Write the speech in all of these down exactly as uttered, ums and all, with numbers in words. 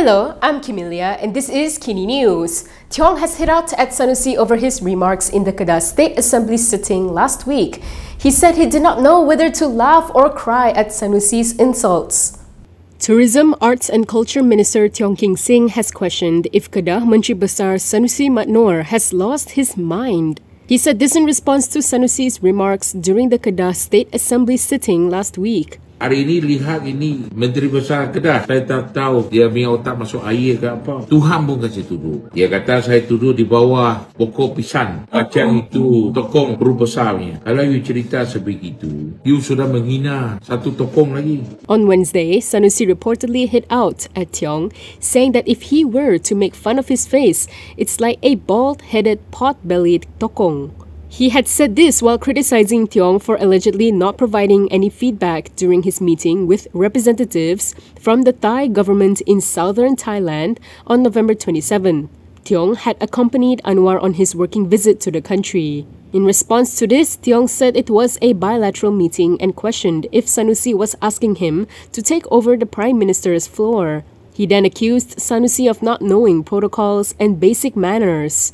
Hello, I'm Camelia and this is Kini News. Tiong has hit out at Sanusi over his remarks in the Kedah State Assembly sitting last week. He said he did not know whether to laugh or cry at Sanusi's insults. Tourism, Arts and Culture Minister Tiong King Sing has questioned if Kedah Menteri Besar Sanusi Md Nor has lost his mind. He said this in response to Sanusi's remarks during the Kedah State Assembly sitting last week. Hari ini lihat ini Menteri Besar Kedah, saya tak tahu dia punya otak masuk air ke apa. Tuhan pun kasih tuduh. Dia kata saya tuduh di bawah pokok pisang. Macam itu tokong perut besarnya. Kalau you cerita sebegitu, you sudah menghina satu tokong lagi. On Wednesday, Sanusi reportedly hit out at Tiong, saying that if he were to make fun of his face, it's like a bald-headed, pot-bellied tokong. He had said this while criticizing Tiong for allegedly not providing any feedback during his meeting with representatives from the Thai government in southern Thailand on November twenty-seventh. Tiong had accompanied Anwar on his working visit to the country. In response to this, Tiong said it was a bilateral meeting and questioned if Sanusi was asking him to take over the Prime Minister's floor. He then accused Sanusi of not knowing protocols and basic manners.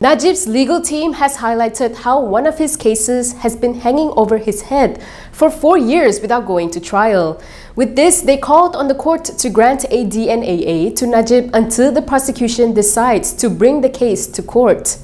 Najib's legal team has highlighted how one of his cases has been hanging over his head for four years without going to trial. With this, they called on the court to grant a D N A A to Najib until the prosecution decides to bring the case to court.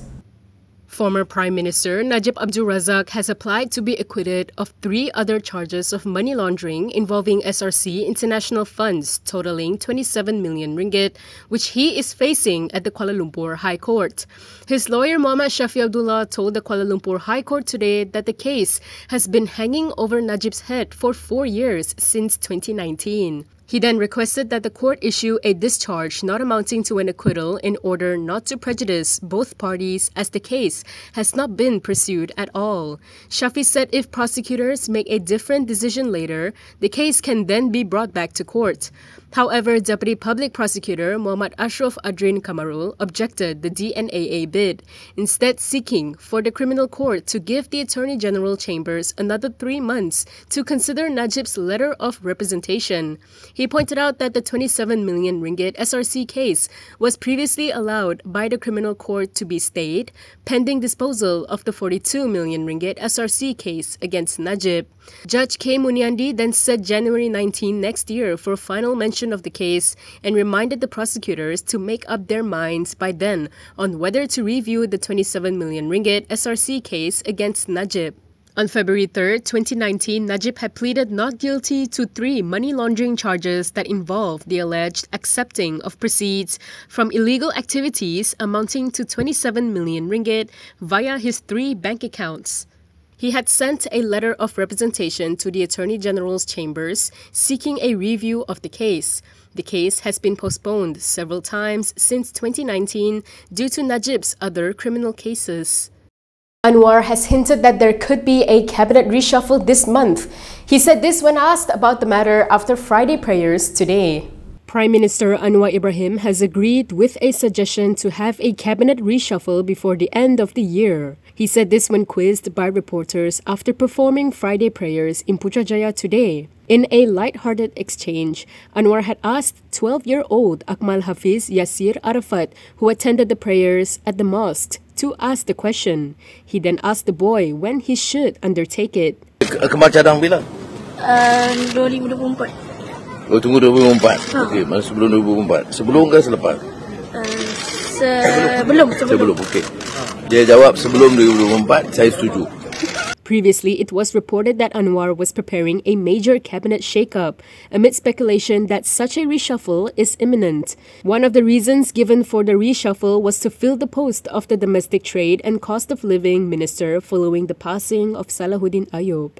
Former Prime Minister Najib Abdul Razak has applied to be acquitted of three other charges of money laundering involving S R C International funds totaling twenty-seven million ringgit, which he is facing at the Kuala Lumpur High Court. His lawyer Muhammad Shafee Abdullah told the Kuala Lumpur High Court today that the case has been hanging over Najib's head for four years since twenty nineteen. He then requested that the court issue a discharge not amounting to an acquittal in order not to prejudice both parties, as the case has not been pursued at all. Shafee said if prosecutors make a different decision later, the case can then be brought back to court. However, Deputy Public Prosecutor Muhammad Ashraf Adrin Kamarul objected the D N A A bid, instead seeking for the criminal court to give the Attorney General Chambers another three months to consider Najib's letter of representation. He pointed out that the twenty-seven million ringgit S R C case was previously allowed by the criminal court to be stayed, pending disposal of the forty-two million ringgit S R C case against Najib. Judge K. Munyandi then set January nineteenth next year for final mention of the case and reminded the prosecutors to make up their minds by then on whether to review the twenty-seven million ringgit S R C case against Najib. On February third, twenty nineteen, Najib had pleaded not guilty to three money laundering charges that involved the alleged accepting of proceeds from illegal activities amounting to twenty-seven million ringgit via his three bank accounts. He had sent a letter of representation to the Attorney General's Chambers seeking a review of the case. The case has been postponed several times since twenty nineteen due to Najib's other criminal cases. Anwar has hinted that there could be a cabinet reshuffle this month. He said this when asked about the matter after Friday prayers today. Prime Minister Anwar Ibrahim has agreed with a suggestion to have a cabinet reshuffle before the end of the year. He said this when quizzed by reporters after performing Friday prayers in Putrajaya today. In a light-hearted exchange, Anwar had asked twelve-year-old Akmal Hafiz Yasir Arafat, who attended the prayers at the mosque, to ask the question. He then asked the boy when he should undertake it. Akmal cadang bila? dua ribu dua puluh empat. Oh, tunggu dua ribu dua puluh empat. Ha. Okey, masa sebelum dua ribu dua puluh empat. Sebelum ke selepas? Uh, sebelum. Sebelum, sebelum okey. Dia jawab sebelum dua ribu dua puluh empat, saya setuju. Previously, it was reported that Anwar was preparing a major cabinet shake-up amid speculation that such a reshuffle is imminent. One of the reasons given for the reshuffle was to fill the post of the Domestic Trade and Cost of Living Minister following the passing of Salahuddin Ayub.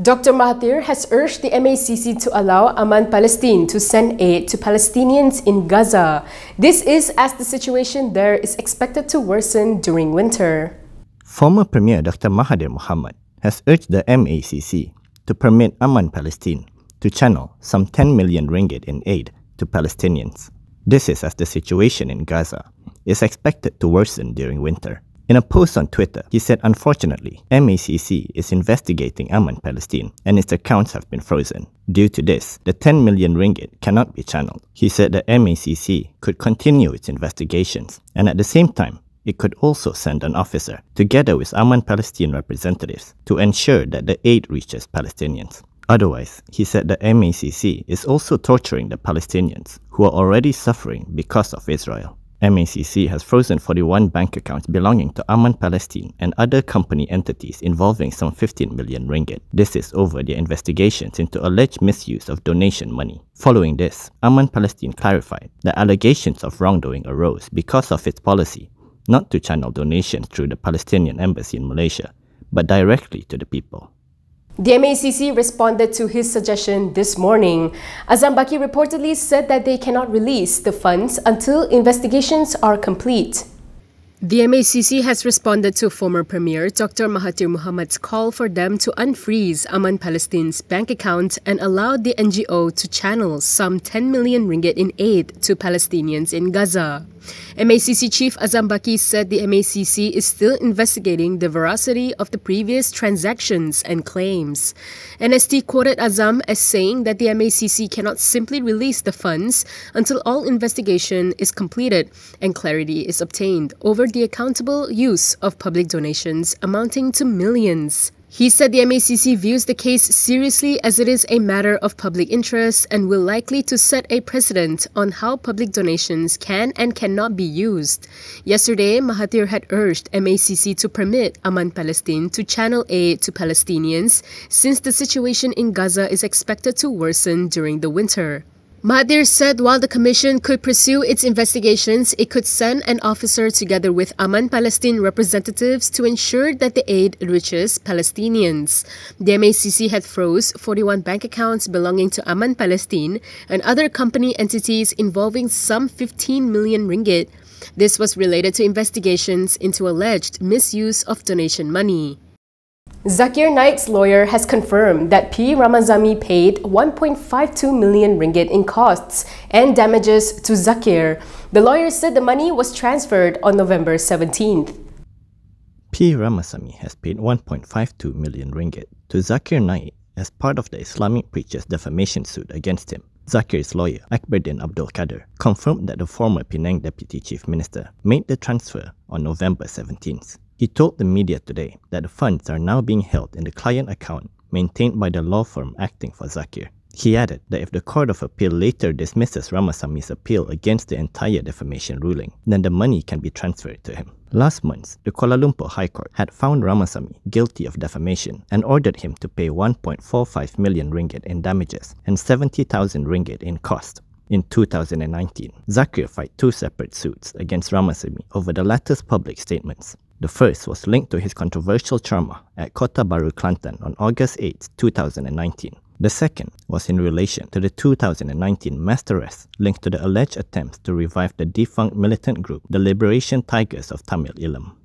Doctor Mahathir has urged the M A C C to allow Aman Palestine to send aid to Palestinians in Gaza. This is as the situation there is expected to worsen during winter. Former Premier Doctor Mahathir Mohamad has urged the M A C C to permit Aman Palestine to channel some ten million ringgit in aid to Palestinians. This is as the situation in Gaza is expected to worsen during winter. In a post on Twitter, he said, "Unfortunately, M A C C is investigating Aman Palestine and its accounts have been frozen. Due to this, the ten million ringgit cannot be channeled." He said that M A C C could continue its investigations and at the same time, it could also send an officer, together with Aman Palestine representatives, to ensure that the aid reaches Palestinians. Otherwise, he said that M A C C is also torturing the Palestinians, who are already suffering because of Israel. M A C C has frozen forty-one bank accounts belonging to Aman Palestine and other company entities involving some fifteen million ringgit. This is over their investigations into alleged misuse of donation money. Following this, Aman Palestine clarified that allegations of wrongdoing arose because of its policy not to channel donations through the Palestinian embassy in Malaysia, but directly to the people. The M A C C responded to his suggestion this morning. Azam Baki reportedly said that they cannot release the funds until investigations are complete. The M A C C has responded to former Premier Doctor Mahathir Mohamad's call for them to unfreeze Aman Palestine's bank account and allow the N G O to channel some ten million ringgit in aid to Palestinians in Gaza. M A C C Chief Azam Baki said the M A C C is still investigating the veracity of the previous transactions and claims. N S T quoted Azam as saying that the M A C C cannot simply release the funds until all investigation is completed and clarity is obtained over the accountable use of public donations amounting to millions. He said the M A C C views the case seriously as it is a matter of public interest and will likely to set a precedent on how public donations can and cannot be used. Yesterday, Mahathir had urged M A C C to permit Aman Palestine to channel aid to Palestinians since the situation in Gaza is expected to worsen during the winter. Mahathir said while the commission could pursue its investigations, it could send an officer together with Aman Palestine representatives to ensure that the aid reaches Palestinians. The M A C C had froze forty-one bank accounts belonging to Aman Palestine and other company entities involving some fifteen million ringgit. This was related to investigations into alleged misuse of donation money. Zakir Naik's lawyer has confirmed that P. Ramasamy paid one point five two million ringgit in costs and damages to Zakir. The lawyer said the money was transferred on November seventeenth. P. Ramasamy has paid one point five two million ringgit to Zakir Naik as part of the Islamic preacher's defamation suit against him. Zakir's lawyer, Akbardin Abdul Kader, confirmed that the former Penang Deputy Chief Minister made the transfer on November seventeenth. He told the media today that the funds are now being held in the client account maintained by the law firm acting for Zakir. He added that if the Court of Appeal later dismisses Ramasamy's appeal against the entire defamation ruling, then the money can be transferred to him. Last month, the Kuala Lumpur High Court had found Ramasamy guilty of defamation and ordered him to pay one point four five million ringgit in damages and seventy thousand ringgit in cost. In two thousand nineteen, Zakir filed two separate suits against Ramasamy over the latter's public statements. The first was linked to his controversial ceramah at Kota Baru, Kelantan on August eighth, two thousand nineteen. The second was in relation to the two thousand nineteen mass arrest linked to the alleged attempts to revive the defunct militant group, the Liberation Tigers of Tamil Eelam.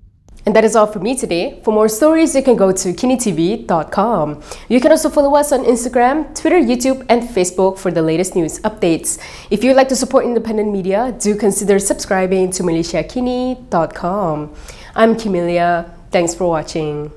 And that is all for me today. For more stories, you can go to kini t v dot com. You can also follow us on Instagram, Twitter, YouTube, and Facebook for the latest news updates. If you'd like to support independent media, do consider subscribing to Malaysiakini dot com. I'm Camelia. Thanks for watching.